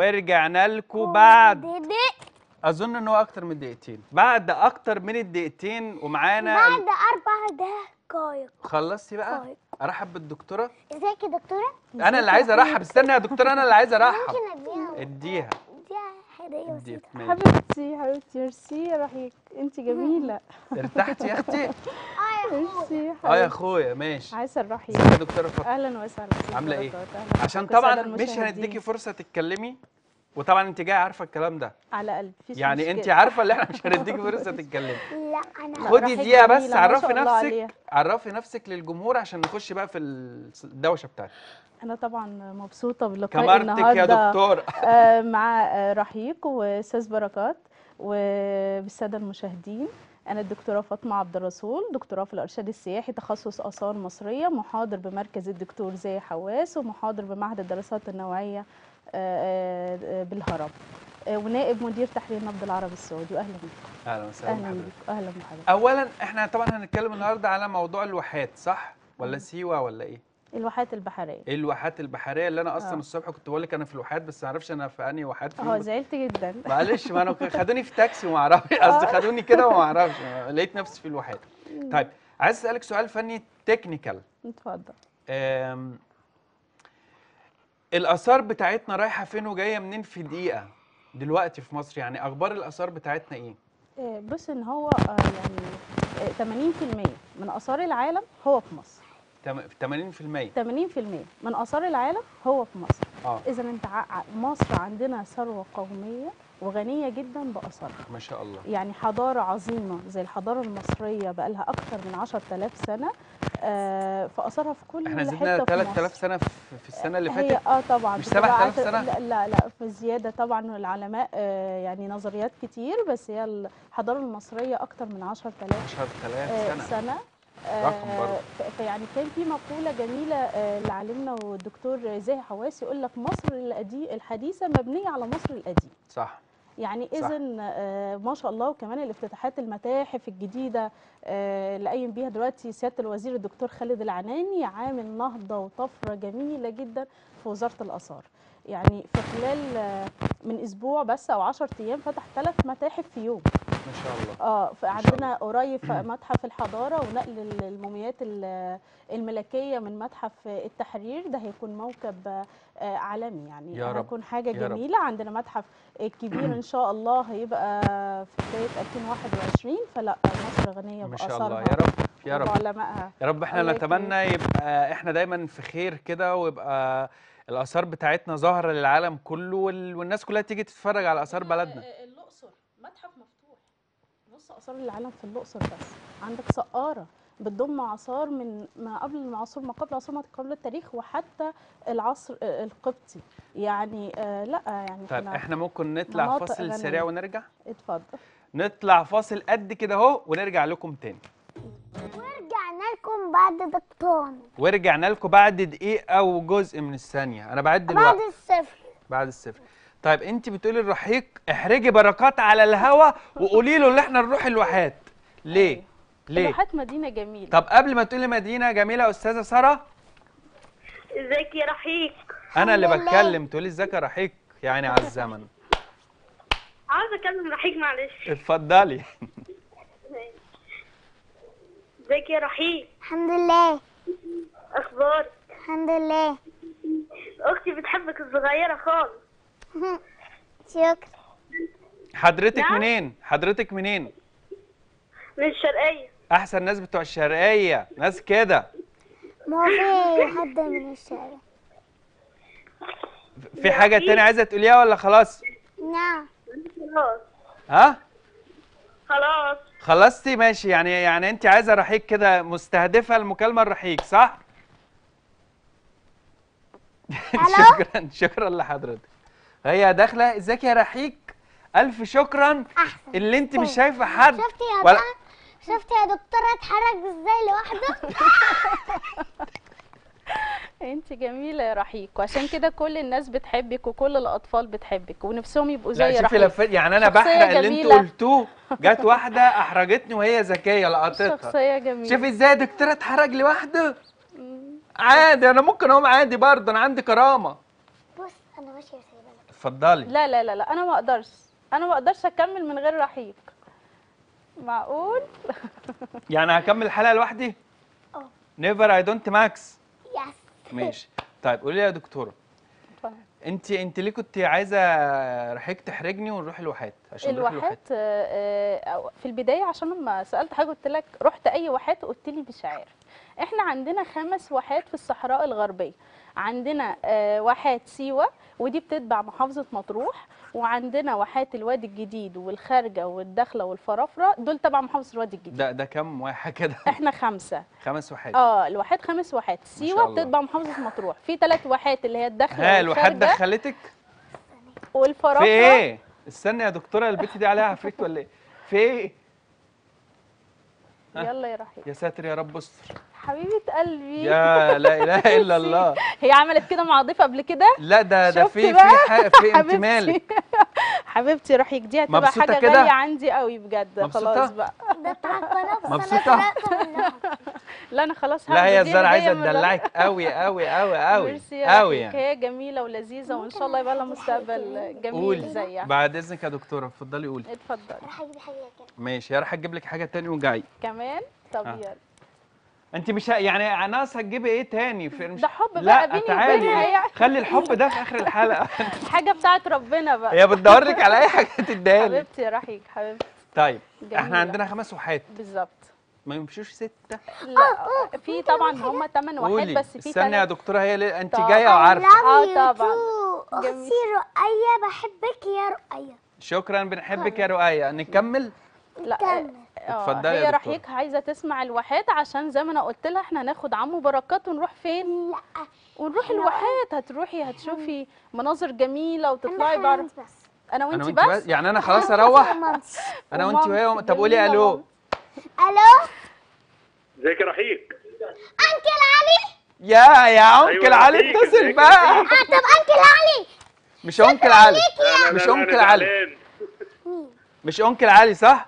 ورجعنا لكم بعد اظن ان هو اكتر من دقيقتين، بعد اكتر من الدقيقتين، ومعانا بعد 4 دقايق. خلصتي بقى؟ قايق. ارحب بالدكتوره. ازيك يا دكتوره؟ انا اللي عايزه ارحب. استنى يا دكتوره، انا اللي عايزه ارحب. ممكن اديها هديه بسيطه؟ حبيبتي حبيبتي، ميرسي يا رحيق، انت جميله. ارتحتي يا اختي؟ يا اخويا. ماشي، عسل رحيق. ازيك يا دكتوره فاطمه؟ اهلا وسهلا. عامله ايه؟ عشان طبعا مش هنديكي فرصه تتكلمي، وطبعا انت جايه عارفه الكلام ده على قلب يعني انت عارفه اللي احنا مش هنديكي فرصه تتكلمي. لا انا خدي دقيقه بس، عرفي نفسك، عرفي نفسك للجمهور عشان نخش بقى في الدوشه بتاعتنا. أنا طبعا مبسوطة بلقاء النهارده يا دكتور مع رحيق وأستاذ بركات وبالسادة المشاهدين. أنا الدكتورة فاطمة عبدالرسول، دكتوراه في الإرشاد السياحي، تخصص آثار مصرية، محاضر بمركز الدكتور زاهي حواس، ومحاضر بمعهد الدراسات النوعية بالهرم، ونائب مدير تحرير نبض العرب السعودي. واهلا بيك. اهلا وسهلا. اهلا بيك. اهلا بحضرتك. اولا احنا طبعا هنتكلم النهارده على موضوع الواحات، صح؟ ولا سيوه ولا ايه؟ الواحات البحريه. الواحات البحريه اللي انا اصلا الصبح كنت بقول لك انا في الواحات، بس ما اعرفش انا في انهي واحات. زعلت جدا. معلش، ما انا خدوني في تاكسي وما اعرفش، قصدي خدوني كده وما اعرفش، لقيت نفسي في الواحات. طيب، عايز اسالك سؤال فني تكنيكال. اتفضل. الاثار بتاعتنا رايحه فين وجايه منين في دقيقه دلوقتي في مصر؟ يعني اخبار الاثار بتاعتنا ايه؟ بص، ان هو يعني 80% من اثار العالم هو في مصر. 80% من آثار العالم هو في مصر. إذا أنت مصر عندنا ثروة قومية وغنية جدا بآثارها. ما شاء الله. يعني حضارة عظيمة زي الحضارة المصرية بقى لها أكثر من 10,000 سنة، فآثارها في كل حتة في مصر. احنا زدنا 3,000 سنة في السنة اللي فاتت. طبعا مش 7,000 سنة. لا، في زيادة طبعا. العلماء يعني نظريات كتير، بس هي الحضارة المصرية أكثر من 10,000 سنة. فيعني كان في مقوله جميله لعالمنا والدكتور زاهي حواس، يقول لك مصر الحديثه مبنيه على مصر القديمه. صح. يعني اذن ما شاء الله. وكمان الافتتاحات، المتاحف الجديده اللي قايم بيها دلوقتي سياده الوزير الدكتور خالد العناني، عامل نهضه وطفره جميله جدا في وزاره الاثار. يعني في خلال من اسبوع بس او 10 ايام فتح 3 متاحف في يوم. ما شاء الله. عندنا قريب متحف الحضاره ونقل الموميات الملكيه من متحف التحرير، ده هيكون موكب عالمي، يعني هيكون حاجه جميله. عندنا متحف كبير ان شاء الله هيبقى في بدايه 2021. فلا، مصر غنيه باثارها. ما شاء الله. يا رب يا رب وعلمائها. يا رب احنا نتمنى يبقى احنا دايما في خير كده، ويبقى الاثار بتاعتنا ظاهره للعالم كله، والناس كلها تيجي تتفرج على اثار بلدنا. الاقصر متحف مفتوح، نص اثار العالم في الاقصر بس. عندك سقاره بتضم اثار من ما قبل العصور، ما قبل العصور، ما قبل التاريخ، وحتى العصر القبطي. يعني لا يعني. طيب احنا ممكن نطلع فاصل سريع ونرجع؟ اتفضل. نطلع فاصل قد كده اهو ونرجع لكم تاني. ورجعنا لكم بعد دقيقة وجزء من الثانية. أنا بعد الوقت. بعد الصفر. طيب أنت بتقولي لرحيق احرجي بركات على الهوا وقولي له إن إحنا نروح الواحات. ليه؟ الواحات مدينة جميلة. طب قبل ما تقولي مدينة جميلة، أستاذة سارة. إزيك يا رحيق؟ أنا اللي بتكلم، تقولي إزيك يا رحيق؟ يعني على الزمن. عاوزة أكلم رحيق، معلش. اتفضلي. ازيك يا رحيق؟ الحمد لله. اخبارك؟ الحمد لله. اختي بتحبك الصغيره خالص. شكرا. حضرتك منين؟ من الشرقيه. احسن ناس بتوع الشرقيه، ناس كده. ما في حد من الشرقيه. في حاجه تانية عايزه تقوليها ولا خلاص؟ نعم. خلاص. ها؟ خلاص. خلصتي؟ ماشي. يعني انت عايزه رحيق كده، مستهدفه المكالمه الرحيق، صح؟ شكرا لحضرتك. هي داخله ازيك يا رحيق؟ الف شكرا. أحسن. اللي انت مش شايفه حد. شفتي يا دكتوره اتحرك ازاي لوحده؟ انت جميله يا رحيق، وعشان كده كل الناس بتحبك وكل الاطفال بتحبك ونفسهم يبقوا زي رحيق. لا شوفي، يعني انا بحرق اللي انتوا قلتوه. جت واحده احرجتني وهي ذكيه، لقطتها. شخصيه جميله. شوفي ازاي دكتوره اتحرج لوحده. عادي، انا ممكن اقوم عادي برضه، انا عندي كرامه. بص، انا ماشيه. اتفضلي. لا لا لا لا، انا ما اقدرش اكمل من غير رحيق. معقول؟ يعني هكمل الحلقه لوحدي؟ اه. نيفر اي دونت ماكس. يس. ماشي. طيب قولي لي يا دكتوره، انت ليه كنت عايزه رحيق تحرجني ونروح الواحات؟ عشان الواحات في البدايه، عشان لما سالت حاجه قلت لك رحت اي واحات، قلت لي مش عارف. احنا عندنا 5 واحات في الصحراء الغربيه، عندنا واحات سيوه ودي بتتبع محافظه مطروح، وعندنا واحات الوادي الجديد والخارجه والدخله والفرافره، دول تبع محافظه الوادي الجديد. ده كم واحه كده؟ احنا 5. 5 واحات. اه الواحات 5 واحات. سيوه بتتبع محافظه مطروح، في 3 واحات اللي هي الدخله. ها الواحات دخلتك؟ والفرافره. في ايه؟ استنى يا دكتوره، البت دي عليها عفريت ولا ايه؟ في ايه؟ يلا يا رحيق. يا ساتر يا رب استر. حبيبه قلبي. يا لا اله الا الله. هي عملت كده مع ضيف قبل كده؟ لا ده في انتمالك. حبيبتي رحيق دي هتبقى حاجه غاليه عندي قوي بجد. خلاص بقى. ده بتاع القناه مبسوطه. لا انا خلاص. لا هي الزهر عايزه تدلعك قوي قوي قوي قوي قوي يعني. هي جميله ولذيذه وان شاء الله يبقى لها مستقبل جميل زيها. بعد اذنك يا دكتوره اتفضلي قولي. اتفضلي. راح اجيب حاجه كده. ماشي، راح اجيب لك حاجه ثانيه وجاي. كمان؟ طب يلا. انت مش يعني ناقص هتجيبي ايه تاني؟ ده حب بقى بيني وبينها. خلي الحب ده في اخر الحلقه. حاجه بتاعت ربنا بقى. هي بتدور لك على اي حاجه تديها لي. حبيبتي يا رحيق حبيبتي. طيب احنا عندنا 5 واحات بالظبط. ما يمشوش 6؟ لا في طبعا هم 8 واحات بس. في استني يا دكتوره، هي ليه انت جايه وعارفه؟ اه طبعا. اختي رؤيه بحبك يا رؤيه. شكرا، بنحبك يا رؤيه. نكمل؟ لا كمل. اتفضلي يا دكتور. هي رحيق عايزه تسمع الواحات، عشان زي ما انا قلت لها احنا هناخد عمو بركات ونروح فين؟ لا ونروح الواحات. هتروحي هتشوفي مناظر جميله وتطلعي بعرف. انا وانت بس يعني انا خلاص اروح. انا وانت وهي. طب قولي الو. الو ازيك يا رحيق؟ انكل علي. يا انكل علي اتصل بقى. طب انكل علي. مش انكل علي. مش انكل علي صح؟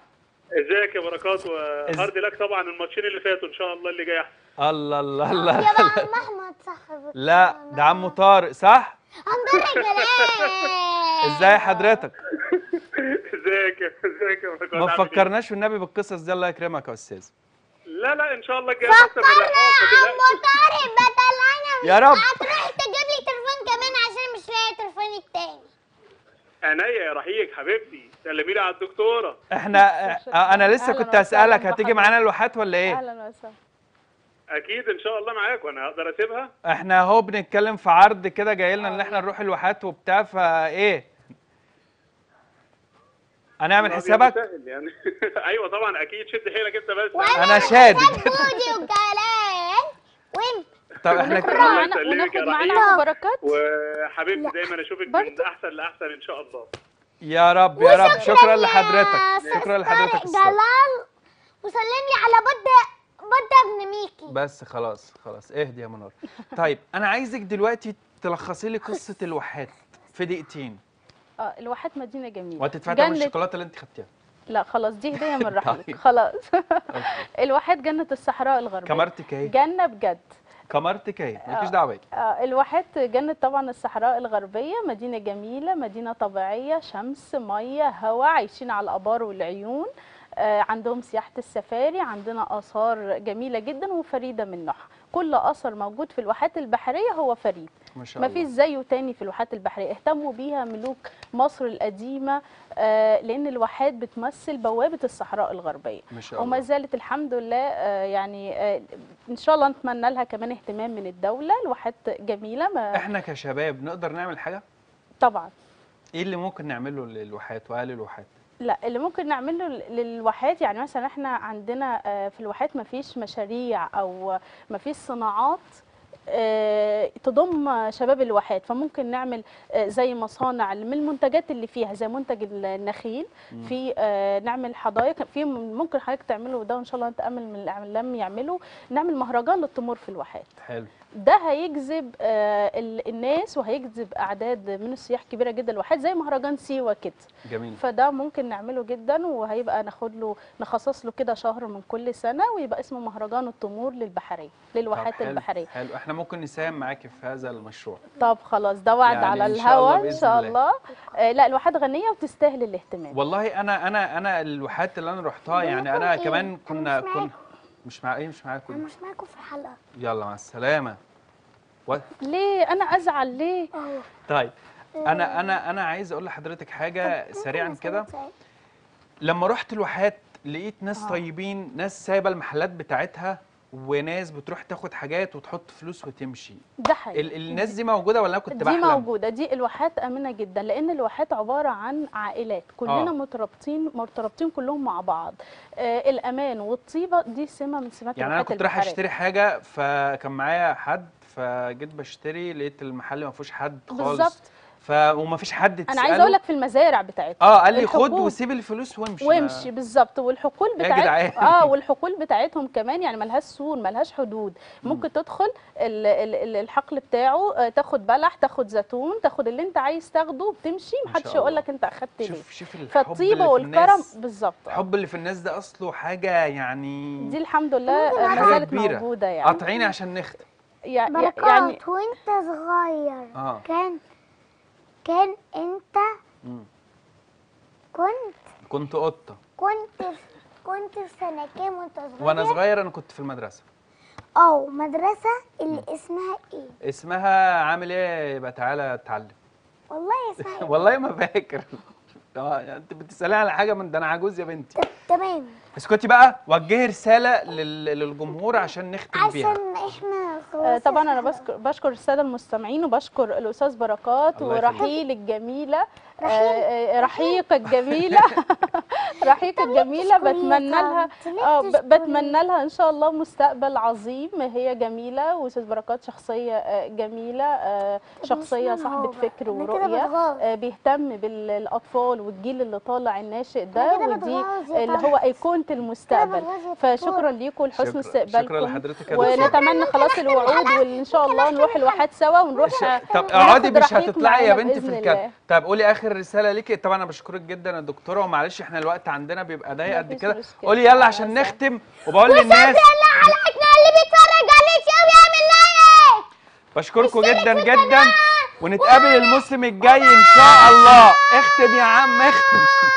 ازيك يا بركات؟ وهارد لك طبعا الماتشين اللي فاتوا ان شاء الله اللي جاي احسن. الله الله الله. يا عم احمد صاحبك. لا ده عمو طارق صح؟ هندور الجلال. ازاي حضرتك؟ ازيك يا بركات؟ ما فكرناش والنبي بالقصص دي. الله يكرمك يا استاذ. لا ان شاء الله الجاي احسن. فكرنا يا عمو طارق بطلعنا يا رب. هتروح تجيب لي تليفون كمان عشان مش لاقي تليفون التاني. عينيا يا رحيق حبيبتي، سلمي لي على الدكتوره. احنا انا لسه كنت اسالك هتيجي معانا الواحات ولا ايه؟ اهلا وسهلا. اكيد ان شاء الله معاك. وانا اقدر اسيبها؟ احنا اهو بنتكلم في عرض كده جاي لنا ان احنا نروح الواحات وبتاع، فايه؟ هنعمل حسابك؟ يعني. ايوه طبعا اكيد. شد حيلك انت بس. انا شاد. طب احنا وناخد معانا عمو بركات وحبيبتي. دايما اشوفك من احسن لاحسن ان شاء الله يا رب يا رب. شكرا لحضرتك. شكرا لحضرتك جلال. وسلم لي على بده ابن ميكي بس. خلاص اهدي يا منار. طيب انا عايزك دلوقتي تلخصي لي قصه الواحات في دقيقتين. الواحات مدينه جميله وهتدفعي من الشوكولاته اللي انت خدتيها. لا خلاص دي هديه من رحيق. خلاص. الواحات جنه الصحراء الغربيه. كاميرتك اهي. جنه بجد. كاميرتك اهي، مالكيش دعوه بيا. الواحات جنه طبعا الصحراء الغربيه، مدينه جميله، مدينه طبيعيه، شمس، ميه، هواء، عايشين على الابار والعيون، عندهم سياحه السفاري، عندنا اثار جميله جدا وفريده من نوعها. كل اثر موجود في الواحات البحريه هو فريد، ما شاء الله مفيش زيه تاني في الواحات البحريه. اهتموا بيها ملوك مصر القديمه، لان الواحات بتمثل بوابه الصحراء الغربيه ما شاء الله. وما زالت الحمد لله يعني ان شاء الله نتمنى لها كمان اهتمام من الدوله. الواحات جميله. ما احنا كشباب نقدر نعمل حاجه؟ طبعا. ايه اللي ممكن نعمله للواحات واهل الواحات؟ لا اللي ممكن نعمله للواحات يعني مثلا احنا عندنا في الواحات مفيش مشاريع او مفيش صناعات تضم شباب الواحات، فممكن نعمل زي مصانع من المنتجات اللي فيها زي منتج النخيل، في نعمل حدائق، في ممكن حضرتك تعمله ده وان شاء الله نتامل من الاعلام يعملوا، نعمل مهرجان للتمور في الواحات. حلو. ده هيجذب الناس وهيجذب اعداد من السياح كبيره جدا الواحات زي مهرجان سيوه كده. جميل. فده ممكن نعمله جدا، وهيبقى ناخد له نخصص له كده شهر من كل سنه ويبقى اسمه مهرجان التمور للبحريه للواحات البحريه. حلو. احنا احنا ممكن نساهم معاكي في هذا المشروع. طب خلاص ده وعد يعني على الهوا ان شاء الله. لا الواحات غنيه وتستاهل الاهتمام. والله انا الواحات اللي انا رحتها يعني انا إيه؟ كمان كنا مش مع ايه مش معاكم مش معاكم في الحلقه. يلا مع السلامه. ليه انا ازعل ليه؟ طيب انا عايز اقول لحضرتك حاجه سريعا كده. لما رحت الواحات لقيت ناس طيبين، ناس سايبه المحلات بتاعتها وناس بتروح تاخد حاجات وتحط فلوس وتمشي. ده حقيقي. الناس دي موجوده ولا انا كنت بحلم؟ دي موجوده، دي الواحات امنه جدا لان الواحات عباره عن عائلات كلنا مترابطين كلهم مع بعض. الامان والطيبه دي سمه من سمات الواحات يعني انا كنت رايح اشتري حاجه فكان معايا حد فجيت بشتري لقيت المحل ما فيهوش حد خالص بالظبط وما فيش حد تساله. انا عايز اقول لك في المزارع بتاعتها قال لي خد وسيب الفلوس وامشي وامشي بالظبط. والحقول بتاعتهم والحقول بتاعتهم كمان يعني مالهاش سور مالهاش حدود. ممكن تدخل الحقل بتاعه تاخد بلح تاخد زيتون تاخد اللي انت عايز تاخده وبتمشي محدش يقول لك انت اخدت ليه. شوف فالطيبه والكرم بالظبط. الحب اللي في الناس ده اصله حاجه يعني دي الحمد لله ما زالت موجوده يعني. قاطعيني عشان نختم يعني وانت صغير كان انت كنت قطه كنت في سنه كام وانت صغير؟ وانا صغير انا كنت في المدرسه مدرسه اللي اسمها ايه؟ اسمها عامل ايه يبقى تعالى اتعلم. والله اسمها ايه؟ والله ما فاكر. انت بتسالي على حاجه من ده انا عجوز يا بنتي. تمام اسكتي بقى وجهي رساله للجمهور عشان نختم بيها عشان احنا خلاص. طبعا انا بشكر الساده المستمعين وبشكر الاستاذ بركات ورحيل الجميله رحيق الجميله رحيق الجميله بتمنى لها ان شاء الله مستقبل عظيم. هي جميله واستاذ بركات شخصيه جميله شخصيه صاحبه فكر ورؤيه بيهتم بالاطفال والجيل اللي طالع الناشئ ده ودي اللي هو ايقونه المستقبل. فشكرا ليكم لحسن استقبالكم. شكرا لحضرتك ونتمنى خلاص الوعود وان شاء الله نروح الواحات سوا ونروح. طب اقعدي مش هتطلعي يا بنتي في الكلام. طب قولي اخر رساله ليكي. طبعا انا بشكرك جدا يا دكتوره ومعلش احنا الوقت عندنا بيبقى ضيق قد كده. قولي يلا عشان نختم وبقول للناس حلقتنا اللي بيتفرج على سيوه يعمل لايك. بشكركم جدا جدا ونتقابل الموسم الجاي ان شاء الله. اختم يا عم اختم.